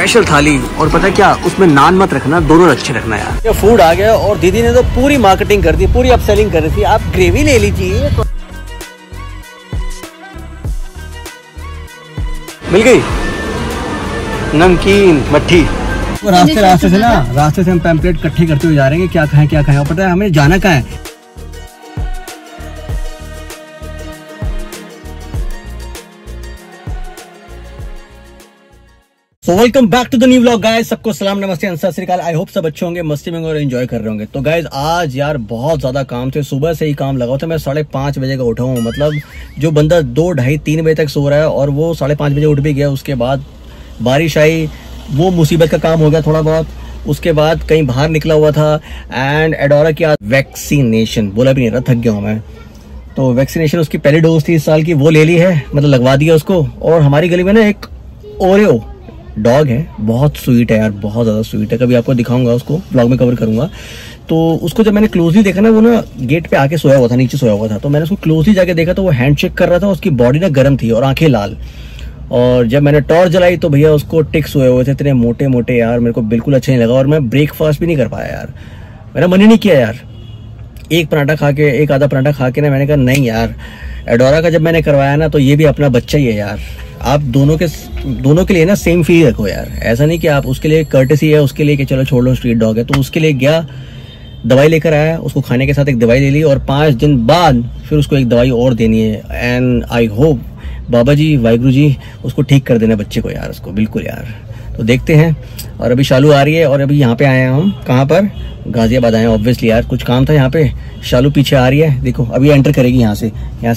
Special थाली। और पता क्या, उसमें नान मत रखना, दोनों अच्छे रखना यार। ये फूड आ गया और दीदी ने तो पूरी मार्केटिंग कर दी, पूरी अपसेलिंग कर रही थी। आप ग्रेवी ले लीजिए, मिल गई नमकीन मट्ठी। वो रास्ते से हम पैम्पलेट इकट्ठे करते हुए जा रहे हैं, क्या खाएं क्या खाएं। और पता है हमें जाना कहाँ है। Welcome back to the new vlog guys. सबको सलाम नमस्ते एंड सत श्री अकाल। आई होप सब अच्छे होंगे, मस्ती में होंगे और एंजॉय कर रहे होंगे। तो गाइस आज यार बहुत ज्यादा काम थे, सुबह से ही काम लगा था। मैं 5:30 बजे का उठा हूँ, मतलब जो बंदा 2, 2:30, 3 बजे तक सो रहा है और वो 5:30 बजे उठ भी गया। उसके बाद बारिश आई, वो मुसीबत का काम हो गया थोड़ा बहुत। उसके बाद कहीं बाहर निकला हुआ था एंड एडोरा की वैक्सीनेशन, बोला भी नहीं रहा, थक गया हूँ मैं। तो वैक्सीनेशन उसकी पहली डोज थी इस साल की, वो ले ली है, मतलब लगवा दिया उसको। और हमारी गली में ना एक ओरियो डॉग है, बहुत स्वीट है यार, बहुत ज़्यादा स्वीट है। कभी आपको दिखाऊंगा, उसको ब्लॉग में कवर करूंगा। तो उसको जब मैंने क्लोजली देखा ना, वो ना गेट पे आके सोया हुआ था, नीचे सोया हुआ था। तो मैंने उसको क्लोजली जाके देखा तो वो हैंडशेक कर रहा था, उसकी बॉडी ना गर्म थी और आंखें लाल। और जब मैंने टॉर्च जलाई तो भैया उसको टिक्स हुए हुए थे, इतने मोटे मोटे यार, मेरे को बिल्कुल अच्छा नहीं लगा। और मैं ब्रेकफास्ट भी नहीं कर पाया यार, मेरा मन ही नहीं किया यार। एक आधा पराठा खा के ना मैंने कहा नहीं यार, एडोरा का जब मैंने करवाया ना तो ये भी अपना बच्चा ही है यार। आप दोनों के लिए ना सेम फील रखो यार। ऐसा नहीं कि आप उसके लिए कर्टेसी है, उसके लिए कि चलो छोड़ लो स्ट्रीट डॉग है। तो उसके लिए गया, दवाई लेकर आया, उसको खाने के साथ एक दवाई ले ली और 5 दिन बाद फिर उसको एक दवाई और देनी है। And I hope Baba ji, Waheguru ji, उसको ठीक कर देना बच्चे को यार, उसको बिल्कुल यार। तो देखते हैं। और अभी शालू आ रही है और अभी यहाँ पे आए हैं हम, कहाँ पर, गाजियाबाद आए हैं ऑब्वियसली यार, कुछ काम था यहाँ पे। शालू पीछे आ रही है, देखो अभी एंटर करेगी, यहाँ से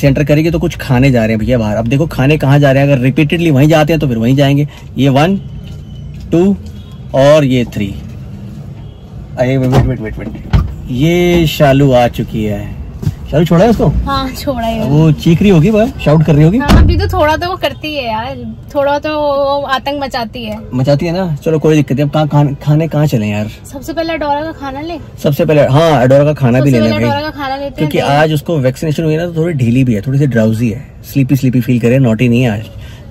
एंटर करेगी तो कुछ खाने जा रहे हैं भैया बाहर। अब देखो खाने कहाँ जा रहे हैं, अगर रिपीटेडली वहीं जाते हैं तो फिर वहीं जाएंगे। ये 1, 2 और ये 3। अरे वेट, ये शालू आ चुकी है। शालू छोड़ा है उसको? हाँ छोड़ा है। वो चीख रही होगी, बस शाउट कर रही होगी। हाँ अभी तो थोड़ा तो वो करती है यार, थोड़ा तो आतंक मचाती है ना। चलो कोई दिक्कत नहीं। अब खाने कहाँ चले यार? सबसे पहले एडोरा का खाना ले। सबसे पहले हाँ एडोरा का खाना भी ले लेंगे, क्योंकि आज उसको वैक्सीनेशन हुई ना तो थोड़ी ढीली भी है, थोड़ी सी ड्राउजी है, स्लीपी फील करे, नॉटी नहीं है आज।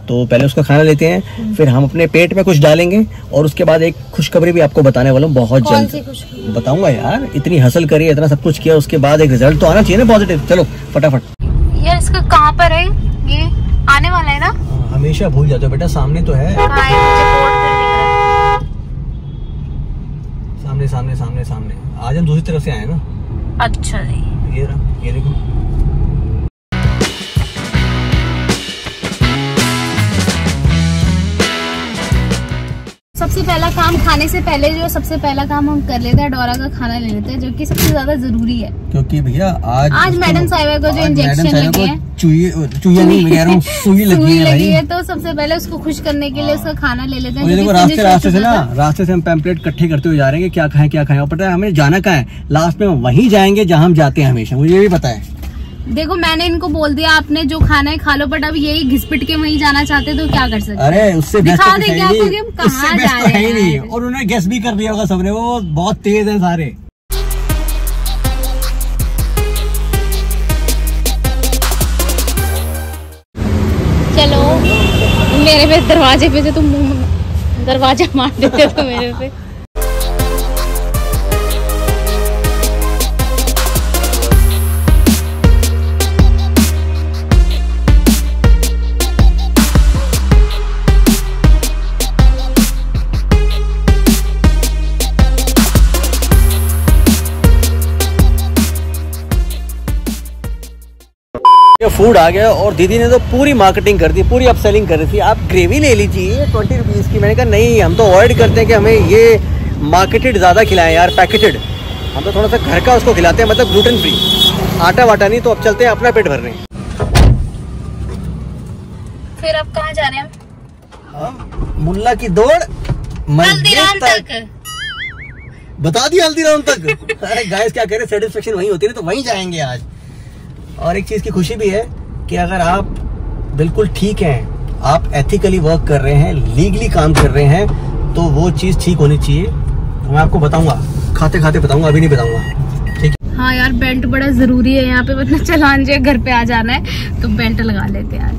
तो पहले उसका खाना लेते हैं, फिर हम अपने पेट में कुछ डालेंगे। और उसके बाद एक खुशखबरी भी आपको बताने वाला हूँ, बहुत जल्द बताऊंगा यार। इतनी हसल करी, इतना सब कुछ किया, उसके बाद एक रिजल्ट तो आना चाहिए ना पॉजिटिव। चलो फटाफट यार, इसका कहाँ पर है ये आने वाला है ना? हमेशा भूल जाते हो बेटा, सामने तो है। सामने। आज हम दूसरी तरफ से आए ना। अच्छा जी, ये देखो। सबसे पहला काम, खाने से पहले जो सबसे पहला काम हम कर लेते हैं, डोरा का खाना ले लेते हैं, जो कि सबसे ज्यादा जरूरी है। क्योंकि भैया आज मैडम साहिबा को जो इंजेक्शन लगे हैं, सुई लगी है। तो सबसे पहले उसको खुश करने के लिए उसका खाना ले लेते हैं। रास्ते से हम पैम्पलेट इकट्ठे करते हुए जा रहे हैं, क्या खाएं। और पता है हमें जाना कहाँ है, लास्ट में वहीं जाएंगे जहाँ हम जाते हैं हमेशा, मुझे भी पता है। देखो मैंने इनको बोल दिया आपने जो खाना है खा लो, बट अब यही घिसपिट के वहीं जाना चाहते तो क्या कर सकते। अरे उससे दिखा देंगे आपको कि हम कहाँ जा रहे हैं। और उन्होंने गेस भी कर दिया होगा सबने, वो बहुत तेज है सारे। चलो मेरे पे दरवाजे पे से तुम दरवाजा मार देते हो मेरे पे। ये फूड आ गया और दीदी ने तो पूरी मार्केटिंग कर दी, पूरी अपसेलिंग कर रही थी। आप ग्रेवी ले लीजिए 20 रुपीज़ की। मैंने कहा नहीं, हम तो अवॉइड करते हैं कि हमें ये मार्केटेड ज़्यादा खिलाएं यार, पैकेटेड। हम तो थोड़ा सा घर का उसको खिलाते हैं, मतलब ग्लूटेन फ्री, आटा वाटा नहीं। तो अब चलते हैं अपना पेट भरने। फिर अब कहाँ जा रहे हैं हम? मुल्ला की दौड़ तक बता दिया, हल्दीराम तक। अरे गाइस क्या कह रहे, सेटिस्फेक्शन वहीं होती है तो वहीं जाएंगे आज। और एक चीज़ की खुशी भी है कि अगर आप बिल्कुल ठीक हैं, आप एथिकली वर्क कर रहे हैं, लीगली काम कर रहे हैं, तो वो चीज़ ठीक होनी चाहिए। मैं आपको बताऊंगा, खाते खाते बताऊंगा, अभी नहीं बताऊंगा, ठीक है? हाँ यार बेल्ट बड़ा ज़रूरी है यहाँ पे, वरना चलान जो घर पे आ जाना है तो बेल्ट लगा लेते हैं।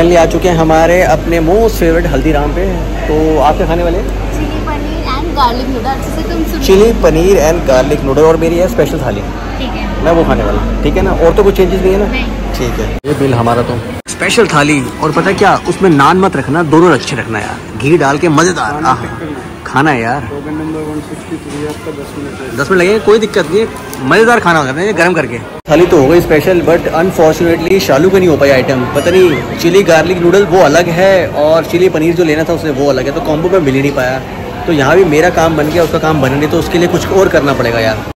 फाइनली आ चुके हैं हमारे अपने मोस्ट फेवरेट हल्दीराम पे। तो आपके खाने वाले chilli paneer and garlic noodle. अच्छे से तुम chilli paneer and garlic noodle और मेरी है स्पेशल थाली, ठीक है मैं वो खाने वाला हूँ। ठीक है ना, और तो कुछ चेंजेस नहीं है ना? ठीक है, ये बिल हमारा। तो स्पेशल थाली और पता क्या, उसमें नान मत रखना, दोनों अच्छे रखना यार, घी डाल के मज़ेदार खाना है यार। 10 मिनट लगेंगे, कोई दिक्कत नहीं है, मज़ेदार खाना हो जाता है गर्म करके। थाली तो हो गई स्पेशल, बट अनफॉर्चुनेटली शालू का नहीं हो पाया आइटम। पता नहीं चिली गार्लिक नूडल वो अलग है और चिली पनीर जो लेना था उसने वो अलग है, तो कॉम्बो में मिल ही नहीं पाया। तो यहाँ भी मेरा काम बन गया, उसका काम बना नहीं, तो उसके लिए कुछ और करना पड़ेगा यार।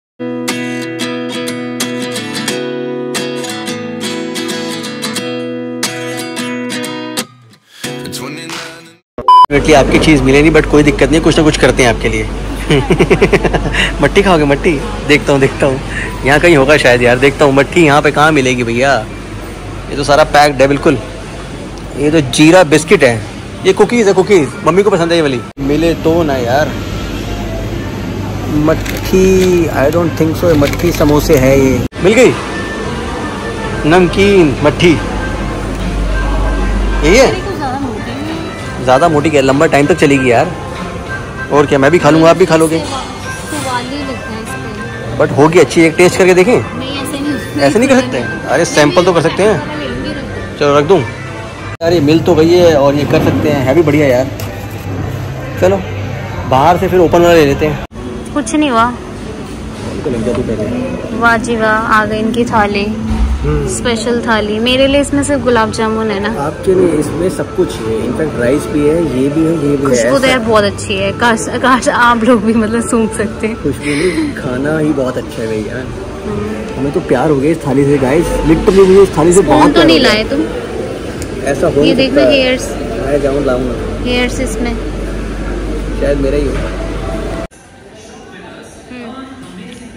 आपकी चीज़ मिले नहीं, बट कोई दिक्कत नहीं, कुछ ना कुछ करते हैं आपके लिए। मट्टी खाओगे? मट्टी देखता हूँ यहाँ कहीं होगा शायद यार, देखता हूँ। मट्टी यहाँ पे कहाँ मिलेगी भैया? ये तो सारा पैक्ड है बिल्कुल। ये तो जीरा बिस्किट है, ये कुकीज़ है, कुकीज़ मम्मी को पसंद है ये वाली। मिले तो ना यार मट्ठी, आई डोंट थिंक सो। मट्ठी समोसे है ये, मिल गई नमकीन मट्ठी। यही है, ज़्यादा मोटी क्या, लंबा टाइम तक चलेगी यार। और क्या, मैं भी खा लूँगा, आप भी खा लोगे। बट होगी अच्छी, एक टेस्ट करके देखें। ऐसे नहीं कर सकते, अरे सैंपल तो कर सकते हैं। चलो रख दूँ यार, ये मिल तो गई है और ये कर सकते हैं, भी बढ़िया यार। चलो बाहर से फिर ओपन वाला ले लेते हैं। कुछ नहीं हुआ, वाह जी वाह, आ गई इनकी थाली, स्पेशल थाली। मेरे लिए इसमें सिर्फ गुलाब जामुन है ना? आपके लिए इसमें सब कुछ है, इनफैक्ट राइस भी है, ये भी है, ये भी है। खुशबू तो यार बहुत अच्छी है, काश आप लोग भी मतलब सूंघ सकते हैं खुशबू। नहीं, खाना ही बहुत अच्छा है भैया, हमें तो प्यार हो गया इस थाली से। गाइस लिटरली मुझे इस थाली से बहुत तो नहीं लाए तुम, ऐसा हो ये देखो हेयर्स, मैं जामुन लाऊंगा, हेयर्स इसमें शायद मेरा ही होगा।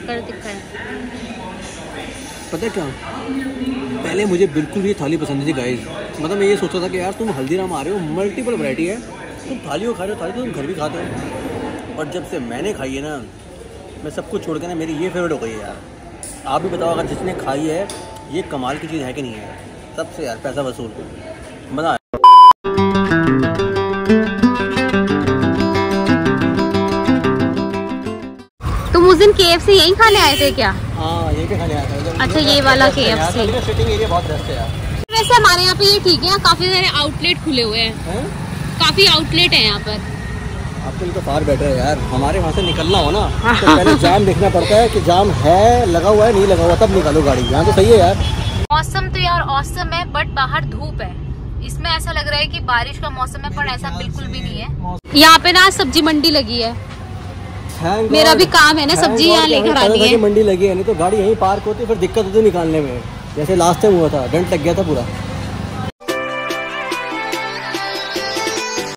कर दिखा पता क्या, पहले मुझे बिल्कुल भी थाली पसंद नहीं थी गाइस। मतलब मैं ये सोचता था कि यार तुम हल्दीराम आ रहे हो, मल्टीपल वैरायटी है, तुम थालियों खा रहे हो, थाली तो तुम घर भी खाते हो। और जब से मैंने खाई है ना, मैं सब कुछ छोड़ के ना, मेरी ये फेवरेट हो गई है यार। आप भी बताओ अगर जिसने खाई है, ये कमाल की चीज़ है कि नहीं है? सबसे यार पैसा वसूल, मज़ा। तुम उस दिन KFC यहीं खाने आए थे क्या? हाँ यहीं पे खाने आए थे। अच्छा ये वाला KFC सिटिंग एरिया बहुत बेस्ट है यार। वैसे हमारे यहाँ पे ये ठीक है, काफी सारे आउटलेट खुले हुए हैं, काफी आउटलेट है यहाँ पर। आपके लिए तो फार बेटर है यार, हमारे वहाँ से निकलना हो ना तो पहले जाम देखना पड़ता है कि जाम है लगा हुआ है नहीं लगा हुआ, तब निकालो गाड़ी। यहाँ तो सही है यार। मौसम तो यार औसम है, बट बाहर धूप है, इसमें ऐसा लग रहा है कि बारिश का मौसम है, पर ऐसा बिल्कुल भी नहीं है। यहाँ पे ना सब्जी मंडी लगी है, मेरा भी काम है ना, सब्जी यहाँ लेकर आनी है। मंडी लगी है, नहीं तो गाड़ी यहीं पार्क होती, फिर दिक्कत होती निकालने में। जैसे लास्ट टाइम हुआ था, डंट लग गया था पूरा।